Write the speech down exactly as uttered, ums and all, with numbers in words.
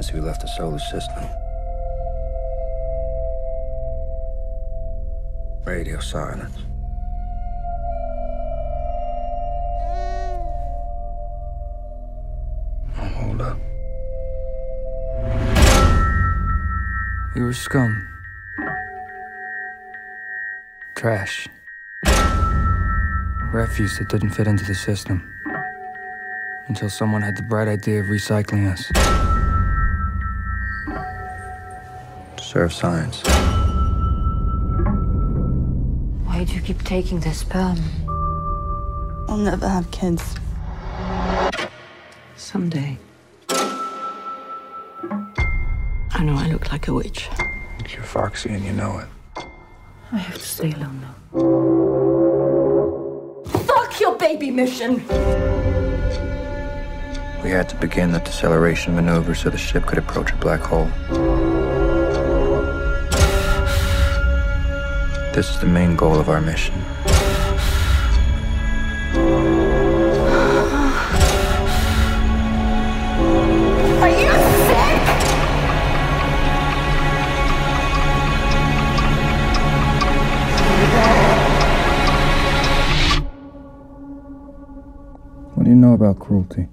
since we left the solar system. Radio silence. Oh, hold up. We were scum. Trash. Refuse that didn't fit into the system. Until someone had the bright idea of recycling us. To serve science. Why do you keep taking the sperm? I'll never have kids. Someday. I know I look like a witch. You're foxy and you know it. I have to stay alone now. Fuck your baby mission! We had to begin the deceleration maneuver so the ship could approach a black hole. This is the main goal of our mission. Are you sick? What do you know about cruelty?